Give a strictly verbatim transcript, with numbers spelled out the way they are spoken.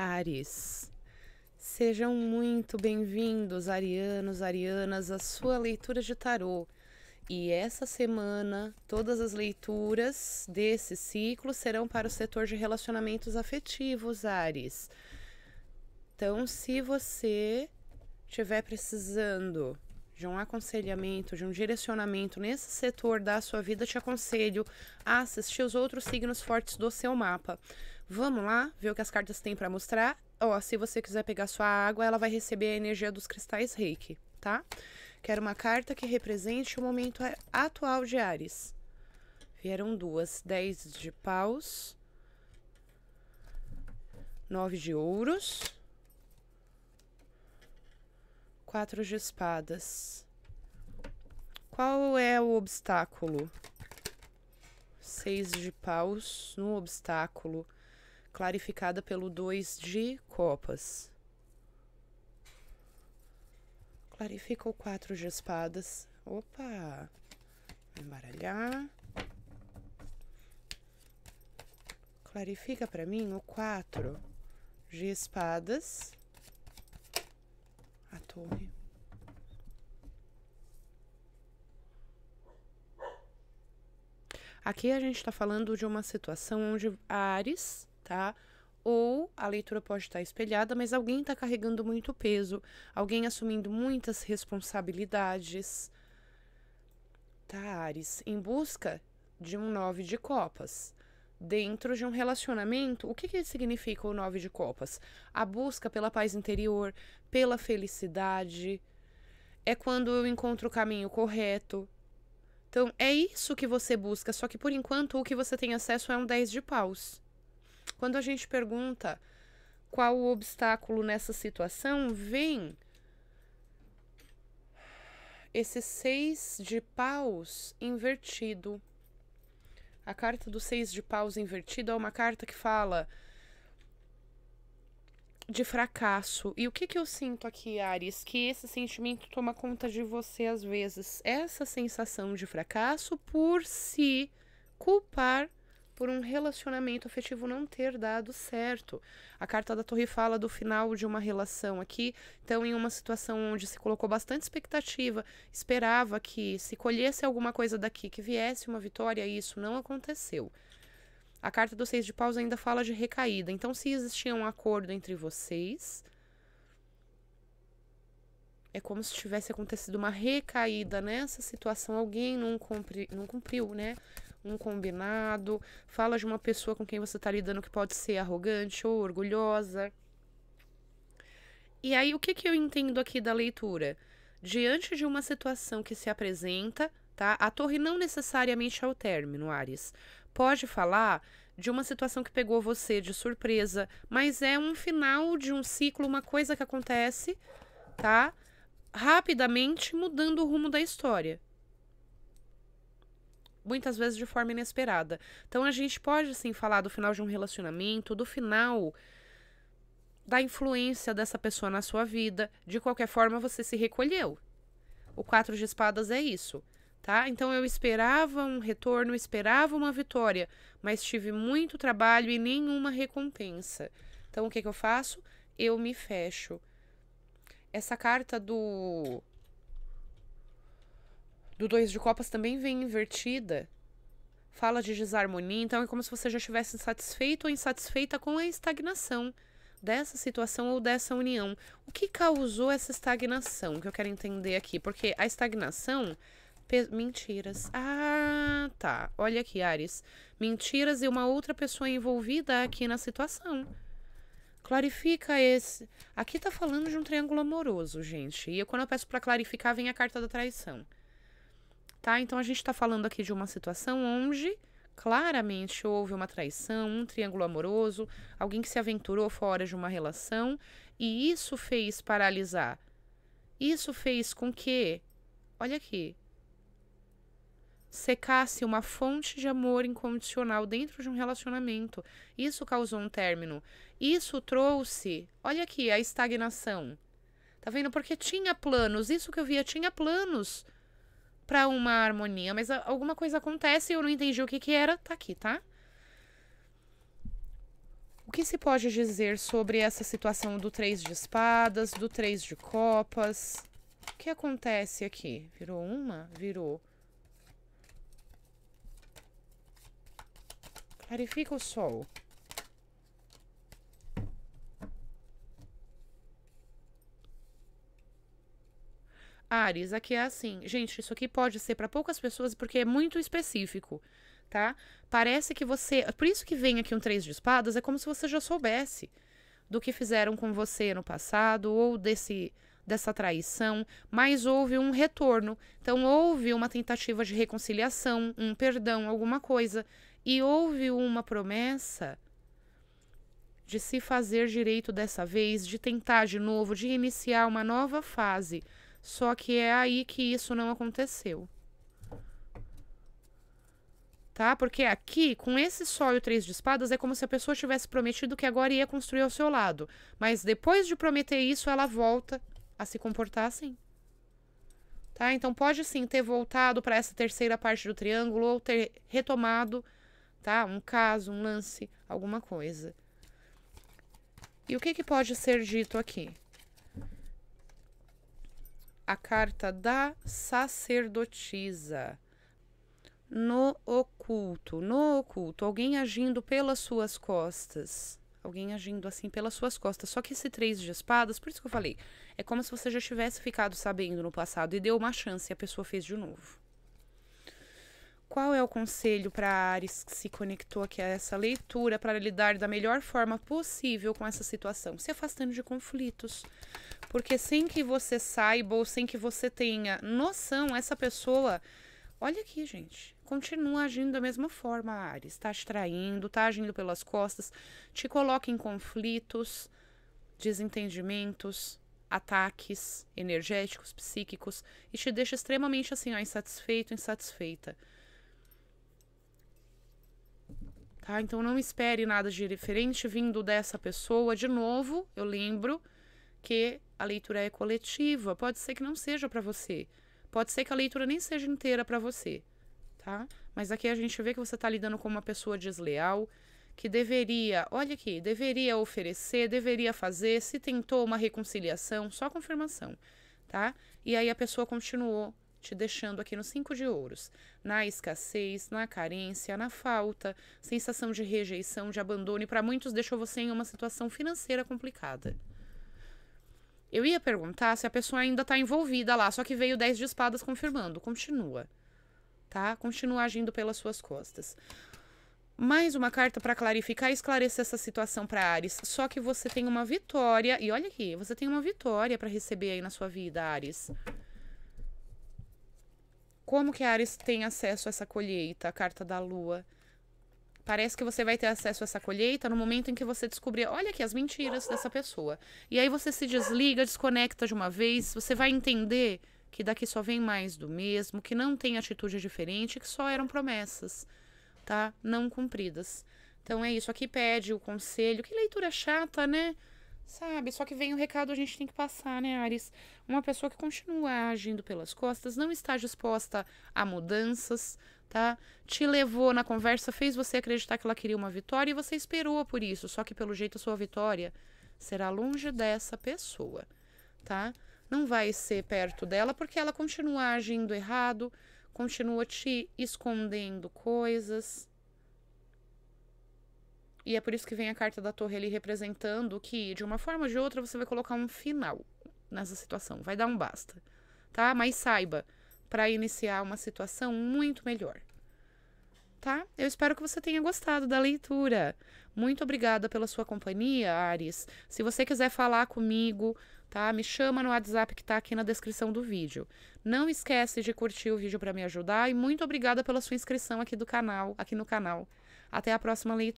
Aries. Sejam muito bem-vindos, arianos, arianas, à sua leitura de tarô. E essa semana, todas as leituras desse ciclo serão para o setor de relacionamentos afetivos, Aries. Então, se você estiver precisando de um aconselhamento, de um direcionamento nesse setor da sua vida, te aconselho a assistir os outros signos fortes do seu mapa. Vamos lá ver o que as cartas têm para mostrar. Ó, se você quiser pegar sua água, ela vai receber a energia dos cristais Reiki, tá? Quero uma carta que represente o momento atual de Aries. Vieram duas: dez de paus, nove de ouros, quatro de espadas. Qual é o obstáculo? Seis de paus no obstáculo, clarificada pelo dois de copas. Clarifica o quatro de espadas. Opa! Vou embaralhar. Clarifica para mim o quatro de espadas. A torre. Aqui a gente está falando de uma situação onde Aries, tá? Ou a leitura pode estar espelhada, mas alguém está carregando muito peso, alguém assumindo muitas responsabilidades, tá, Aries? Em busca de um nove de copas. Dentro de um relacionamento, o que que significa o nove de copas? A busca pela paz interior, pela felicidade. É quando eu encontro o caminho correto. Então, é isso que você busca, só que por enquanto o que você tem acesso é um dez de paus. Quando a gente pergunta qual o obstáculo nessa situação, vem esse seis de paus invertido. A carta do seis de paus invertido é uma carta que fala de fracasso. E o que que eu sinto aqui, Aries? Que esse sentimento toma conta de você às vezes. Essa sensação de fracasso por se culpar por um relacionamento afetivo não ter dado certo. A carta da torre fala do final de uma relação aqui. Então, em uma situação onde se colocou bastante expectativa, esperava que se colhesse alguma coisa daqui, que viesse uma vitória, e isso não aconteceu. A carta do seis de paus ainda fala de recaída. Então, se existia um acordo entre vocês, é como se tivesse acontecido uma recaída nessa situação. Alguém não, cumpri, não cumpriu, né? Um combinado. Fala de uma pessoa com quem você está lidando que pode ser arrogante ou orgulhosa. E aí, o que que eu entendo aqui da leitura? Diante de uma situação que se apresenta, tá? A torre não necessariamente é o término, Aries. Pode falar de uma situação que pegou você de surpresa, mas é um final de um ciclo, uma coisa que acontece, tá? Rapidamente mudando o rumo da história. Muitas vezes de forma inesperada. Então, a gente pode, sim, falar do final de um relacionamento, do final da influência dessa pessoa na sua vida. De qualquer forma, você se recolheu. O quatro de espadas é isso, tá? Então, eu esperava um retorno, esperava uma vitória, mas tive muito trabalho e nenhuma recompensa. Então, o que que eu faço? Eu me fecho. Essa carta do... do dois de copas também vem invertida. Fala de desarmonia. Então, é como se você já estivesse insatisfeito ou insatisfeita com a estagnação dessa situação ou dessa união. O que causou essa estagnação? Que eu quero entender aqui. Porque a estagnação... Mentiras. Ah, tá. Olha aqui, Aries. Mentiras e uma outra pessoa envolvida aqui na situação. Clarifica esse... Aqui tá falando de um triângulo amoroso, gente. E eu, quando eu peço pra clarificar, vem a carta da traição. Tá? Então, a gente está falando aqui de uma situação onde claramente houve uma traição, um triângulo amoroso, alguém que se aventurou fora de uma relação, e isso fez paralisar. Isso fez com que, olha aqui, secasse uma fonte de amor incondicional dentro de um relacionamento. Isso causou um término. Isso trouxe, olha aqui, a estagnação. Tá vendo? Porque tinha planos, isso que eu via, tinha planos para uma harmonia, mas alguma coisa acontece e eu não entendi o que que era. Tá aqui, tá? O que se pode dizer sobre essa situação do três de espadas, do três de copas? O que acontece aqui? Virou uma? Virou. Clarifica o sol. Aries, aqui é assim. Gente, isso aqui pode ser para poucas pessoas porque é muito específico, tá? Parece que você... Por isso que vem aqui um três de espadas, é como se você já soubesse do que fizeram com você no passado ou desse... dessa traição, mas houve um retorno. Então, houve uma tentativa de reconciliação, um perdão, alguma coisa. E houve uma promessa de se fazer direito dessa vez, de tentar de novo, de iniciar uma nova fase. Só que é aí que isso não aconteceu. Tá? Porque aqui, com esse sol e o três de espadas, é como se a pessoa tivesse prometido que agora ia construir ao seu lado. Mas depois de prometer isso, ela volta a se comportar assim, tá? Então pode sim ter voltado para essa terceira parte do triângulo ou ter retomado, tá? Um caso, um lance, alguma coisa. E o que que pode ser dito aqui? A carta da sacerdotisa. No oculto, no oculto, alguém agindo pelas suas costas. Alguém agindo assim pelas suas costas. Só que esse três de espadas, por isso que eu falei, é como se você já tivesse ficado sabendo no passado e deu uma chance e a pessoa fez de novo. Qual é o conselho para Aries que se conectou aqui a essa leitura para lidar da melhor forma possível com essa situação? Se afastando de conflitos. Porque sem que você saiba ou sem que você tenha noção, essa pessoa... Olha aqui, gente. Continua agindo da mesma forma, Aries. Tá te traindo, tá agindo pelas costas, te coloca em conflitos, desentendimentos, ataques energéticos, psíquicos, e te deixa extremamente assim, ó, insatisfeito, insatisfeita. Tá? Então não espere nada de diferente vindo dessa pessoa. De novo, eu lembro que a leitura é coletiva. Pode ser que não seja para você. Pode ser que a leitura nem seja inteira para você. Tá? Mas aqui a gente vê que você está lidando com uma pessoa desleal, que deveria, olha aqui, deveria oferecer, deveria fazer, se tentou uma reconciliação, só confirmação, tá? E aí a pessoa continuou te deixando aqui no cinco de ouros, na escassez, na carência, na falta, sensação de rejeição, de abandono, e para muitos deixou você em uma situação financeira complicada. Eu ia perguntar se a pessoa ainda está envolvida lá, só que veio dez de espadas confirmando, continua. Tá? Continua agindo pelas suas costas. Mais uma carta para clarificar e esclarecer essa situação para Aries. Só que você tem uma vitória. E olha aqui, você tem uma vitória para receber aí na sua vida, Aries. Como que Aries tem acesso a essa colheita? A carta da lua. Parece que você vai ter acesso a essa colheita no momento em que você descobrir, olha aqui, as mentiras dessa pessoa. E aí você se desliga, desconecta de uma vez, você vai entender... que daqui só vem mais do mesmo, que não tem atitude diferente, que só eram promessas, tá? Não cumpridas. Então é isso, aqui pede o conselho. Que leitura chata, né? Sabe, só que vem o recado, a gente tem que passar, né, Aries? Uma pessoa que continua agindo pelas costas, não está disposta a mudanças, tá? Te levou na conversa, fez você acreditar que ela queria uma vitória e você esperou por isso, só que pelo jeito a sua vitória será longe dessa pessoa, tá? Não vai ser perto dela, porque ela continua agindo errado, continua te escondendo coisas. E é por isso que vem a carta da torre ali representando que, de uma forma ou de outra, você vai colocar um final nessa situação. Vai dar um basta, tá? Mas saiba, para iniciar uma situação muito melhor. Tá? Eu espero que você tenha gostado da leitura. Muito obrigada pela sua companhia, Aries. Se você quiser falar comigo, tá? Me chama no WhatsApp que tá aqui na descrição do vídeo. Não esquece de curtir o vídeo para me ajudar e muito obrigada pela sua inscrição aqui do canal, aqui no canal. Até a próxima leitura.